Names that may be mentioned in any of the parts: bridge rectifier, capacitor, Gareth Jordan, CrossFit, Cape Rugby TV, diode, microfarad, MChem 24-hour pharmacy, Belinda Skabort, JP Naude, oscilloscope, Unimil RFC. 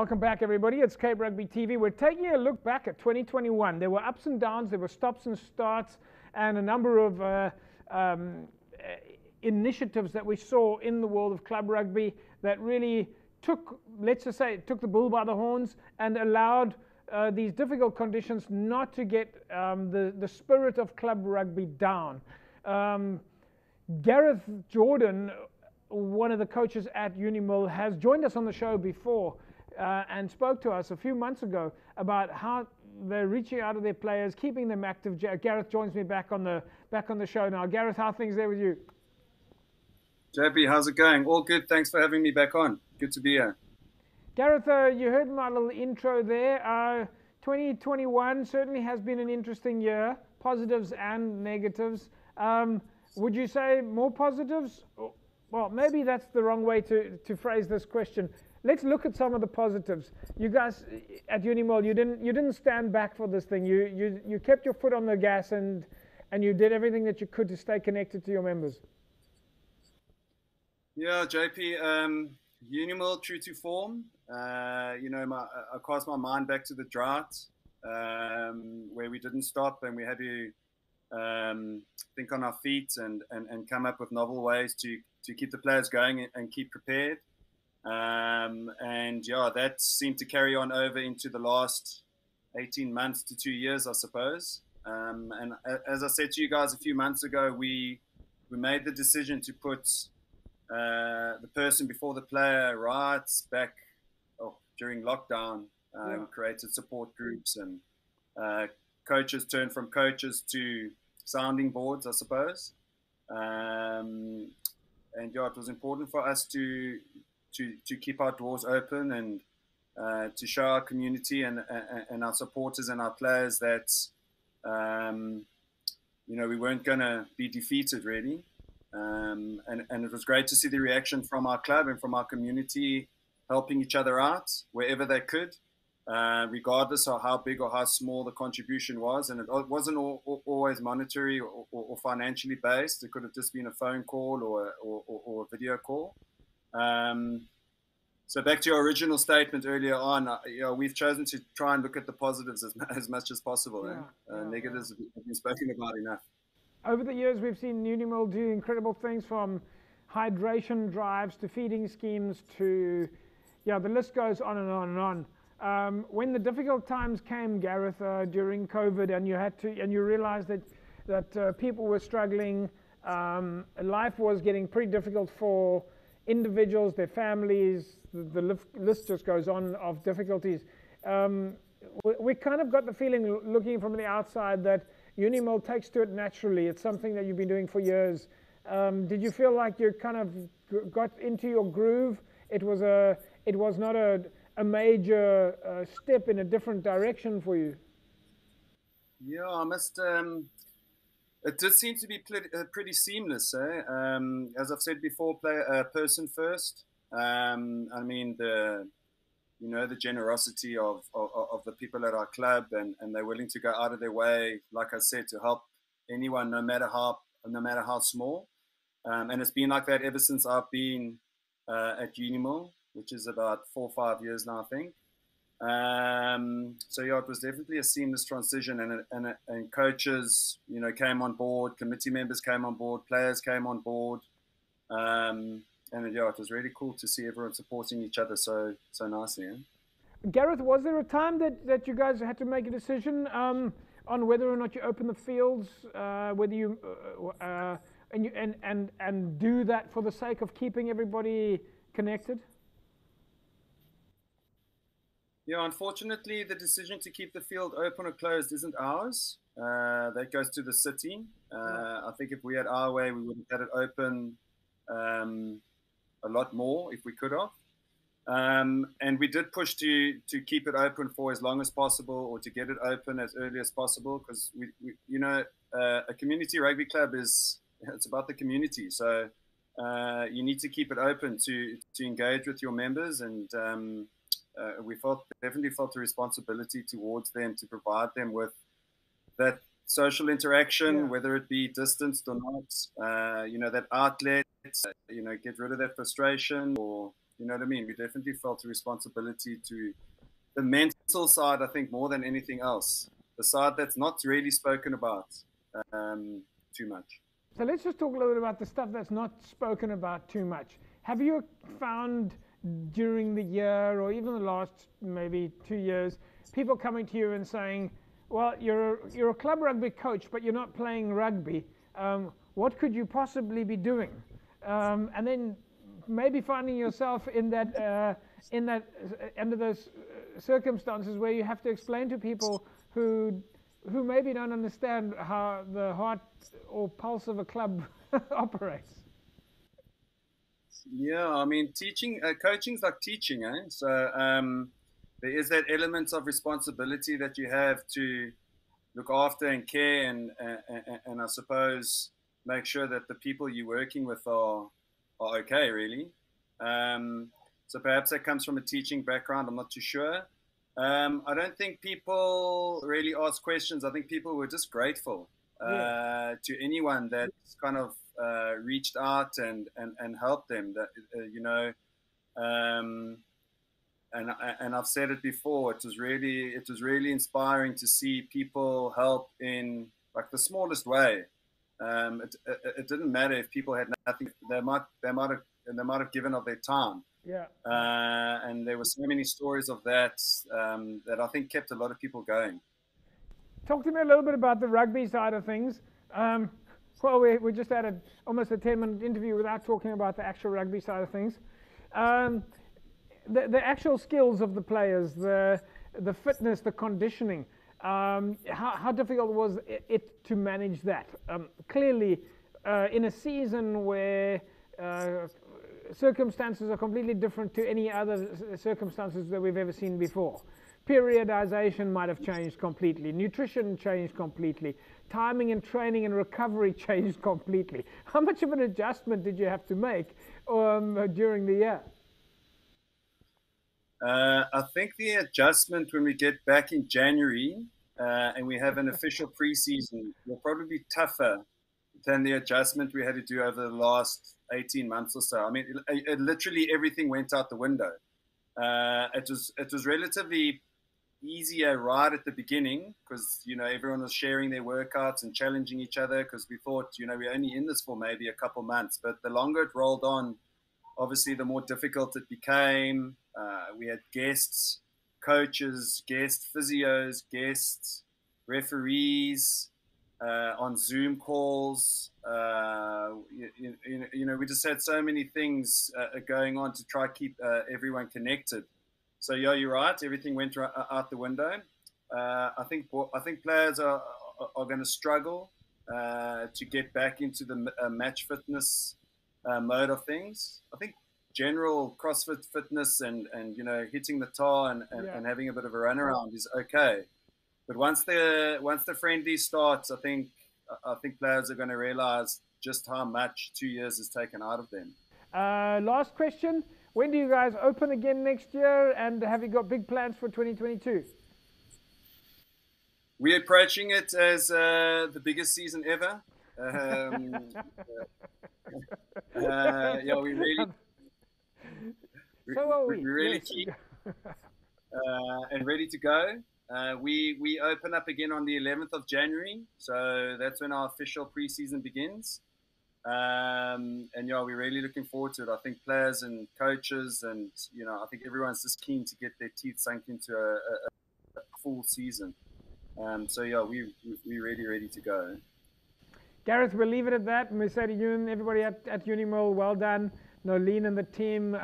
Welcome back, everybody. It's Cape Rugby TV. We're taking a look back at 2021. There were ups and downs, there were stops and starts, and a number of initiatives that we saw in the world of club rugby that really took, let's just say, took the bull by the horns and allowed these difficult conditions not to get the spirit of club rugby down. Gareth Jordan, one of the coaches at Unimil, has joined us on the show before. And spoke to us a few months ago about how they're reaching out to their players, keeping them active. Gareth joins me back on the show now. Gareth, how are things there with you? JP, how's it going? All good. Thanks for having me back on. Good to be here. Gareth, you heard my little intro there. 2021 certainly has been an interesting year, positives and negatives. Would you say more positives? Well, maybe that's the wrong way to phrase this question. Let's look at some of the positives. You guys at Unimil, you didn't stand back for this thing. You kept your foot on the gas and you did everything that you could to stay connected to your members. Yeah, JP, Unimil true to form. You know, I cast my mind back to the drought where we didn't stop and we had to think on our feet and come up with novel ways to keep the players going and keep prepared. And yeah, that seemed to carry on over into the last 18 months to 2 years, I suppose. And as I said to you guys a few months ago, we made the decision to put the person before the player rights back during lockdown. Yeah. Created support groups and coaches turned from coaches to sounding boards, I suppose. And yeah, it was important for us to keep our doors open and to show our community and our supporters and our players that you know, we weren't going to be defeated really, and it was great to see the reaction from our club and from our community, helping each other out wherever they could, regardless of how big or how small the contribution was. And it wasn't always monetary or financially based. It could have just been a phone call or a video call. So back to your original statement earlier on, you know, we've chosen to try and look at the positives as much as possible. Yeah, and negatives have been spoken about enough. Over the years, we've seen Unimil do incredible things, from hydration drives to feeding schemes to, yeah, the list goes on and on and on. When the difficult times came, Gareth, during COVID, and you realized that people were struggling, life was getting pretty difficult for individuals, their families, the list just goes on of difficulties. We kind of got the feeling, looking from the outside, that Unimil takes to it naturally. It's something that you've been doing for years. Did you feel like you kind of got into your groove? It was not a major step in a different direction for you? Yeah, I must. It just seems to be pretty seamless, eh? As I've said before, person first. I mean, the generosity of the people at our club, and they're willing to go out of their way, like I said, to help anyone, no matter how small. And it's been like that ever since I've been at Unimil, which is about 4 or 5 years now, I think. So yeah, it was definitely a seamless transition, and coaches, you know, came on board, committee members came on board, players came on board, and yeah, it was really cool to see everyone supporting each other so nicely. Eh? Gareth, was there a time that you guys had to make a decision on whether or not you open the fields, whether you and do that for the sake of keeping everybody connected? Yeah, unfortunately, the decision to keep the field open or closed isn't ours. That goes to the city. I think if we had our way, we would have had it open a lot more if we could have. And we did push to keep it open for as long as possible, or to get it open as early as possible, because we you know, a community rugby club it's about the community. So you need to keep it open to engage with your members, and we definitely felt a responsibility towards them to provide them with that social interaction, yeah, whether it be distanced or not, you know, that outlet, you know, get rid of that frustration or You know what I mean? We definitely felt a responsibility to the mental side, I think, more than anything else. The side that's not really spoken about too much. So let's just talk a little bit about the stuff that's not spoken about too much. Have you found during the year or even the last maybe 2 years, people coming to you and saying, well, you're a club rugby coach, but you're not playing rugby. What could you possibly be doing? And then maybe finding yourself under those circumstances where you have to explain to people who maybe don't understand how the heart or pulse of a club operates. Yeah, I mean, coaching's like teaching, eh? So there is that element of responsibility that you have to look after and care, and I suppose make sure that the people you're working with are okay, really. So perhaps that comes from a teaching background. I'm not too sure. I don't think people really ask questions. I think people were just grateful to anyone that kind of reached out and helped them. That you know. And I've said it before, it was really inspiring to see people help in like the smallest way. It didn't matter if people had nothing. They might have given of their time. Yeah. And there were so many stories of that that I think kept a lot of people going. Talk to me a little bit about the rugby side of things. Well, we just had almost a 10-minute interview without talking about the actual rugby side of things. The actual skills of the players, the fitness, the conditioning, how difficult was it to manage that? Clearly, in a season where circumstances are completely different to any other circumstances that we've ever seen before. Periodization might have changed completely. Nutrition changed completely. Timing and training and recovery changed completely. How much of an adjustment did you have to make during the year? I think the adjustment when we get back in January and we have an official preseason will probably be tougher than the adjustment we had to do over the last 18 months or so. I mean, it literally everything went out the window. It was relatively easier right at the beginning because, you know, everyone was sharing their workouts and challenging each other because we thought, you know, we're only in this for maybe a couple months. But the longer it rolled on, obviously, the more difficult it became. We had guests, coaches, guest physios, guests, referees on Zoom calls. You know, we just had so many things going on to try to keep everyone connected. So yeah, you're right. Everything went out the window. I think players are going to struggle to get back into the match fitness mode of things. I think general CrossFit fitness and you know, hitting the tar and having a bit of a run around is okay, but once the friendly starts, I think players are going to realize just how much 2 years has taken out of them. Last question: when do you guys open again next year, and have you got big plans for 2022? We're approaching it as the biggest season ever. Yeah, we're really keen and ready to go. We open up again on the 11th of January, so that's when our official preseason begins. And yeah, we're really looking forward to it. I think players and coaches and, you know, I think everyone's just keen to get their teeth sunk into a full season. So yeah, we're really ready to go. Gareth, we'll leave it at that. Everybody at Unimil, well done. Nolene and the team,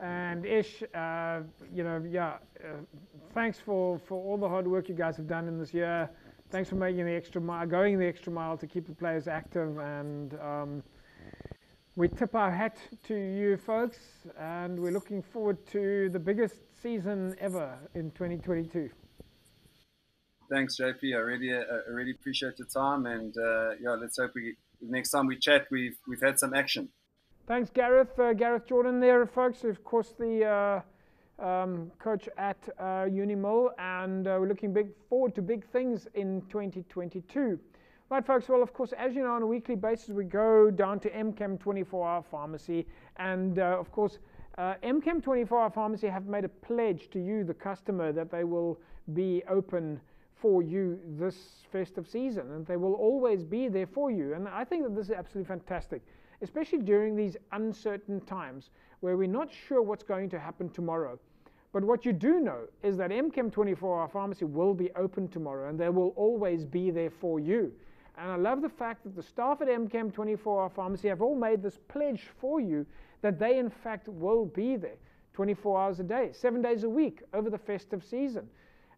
and Ish, you know, yeah, thanks for all the hard work you guys have done in this year. Thanks for making the extra mile, going the extra mile to keep the players active, and we tip our hat to you folks, and we're looking forward to the biggest season ever in 2022. Thanks, JP. I really appreciate your time, and yeah, let's hope next time we chat, we've had some action. Thanks, Gareth. Gareth Jordan there, folks. Of course, the coach at Unimil, and we're looking forward to big things in 2022. Right, folks, well, of course, as you know, on a weekly basis, we go down to MChem 24-hour pharmacy. And, of course, MChem 24-hour pharmacy have made a pledge to you, the customer, that they will be open for you this festive season, and they will always be there for you. And I think that this is absolutely fantastic, especially during these uncertain times where we're not sure what's going to happen tomorrow. But what you do know is that MChem 24-hour pharmacy will be open tomorrow, and they will always be there for you. And I love the fact that the staff at MChem 24-hour pharmacy have all made this pledge for you that they, in fact, will be there 24 hours a day, 7 days a week over the festive season.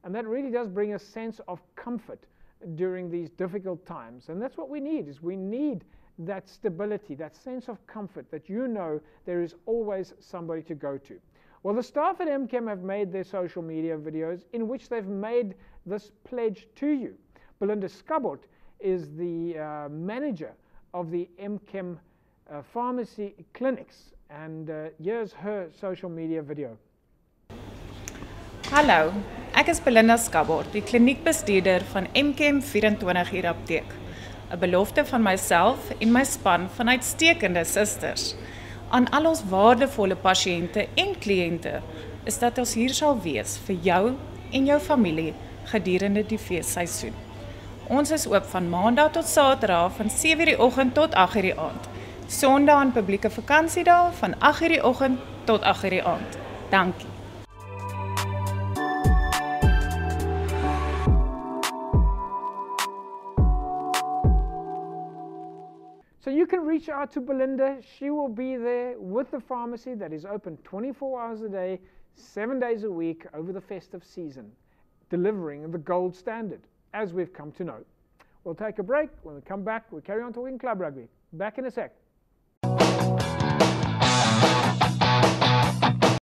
And that really does bring a sense of comfort during these difficult times. And that's what we need, is we need that stability, that sense of comfort, that you know there is always somebody to go to. Well, the staff at MChem have made their social media videos in which they've made this pledge to you. Belinda Skabort is the manager of the MChem pharmacy clinics, and here's her social media video. Hallo, ek is Belinda Skabort, die kliniekbestuurder van MChem 24-uur apteek. 'N belofte van myself en my span van uitstekende susters aan al ons waardevolle pasiënte en kliënte is dat ons hier sal wees vir jou en jou familie gedurende die feesseisoen. Ons is oop van maandag tot saterdag van 7:00 die oggend tot 8:00 die aand. Sondag en publieke vakansiedae van 8:00 die oggend tot 8:00 die aand. Dankie. So you can reach out to Belinda. She will be there with the pharmacy that is open 24 hours a day, 7 days a week over the festive season, delivering the gold standard, as we've come to know. We'll take a break. When we come back, we'll carry on talking club rugby. Back in a sec.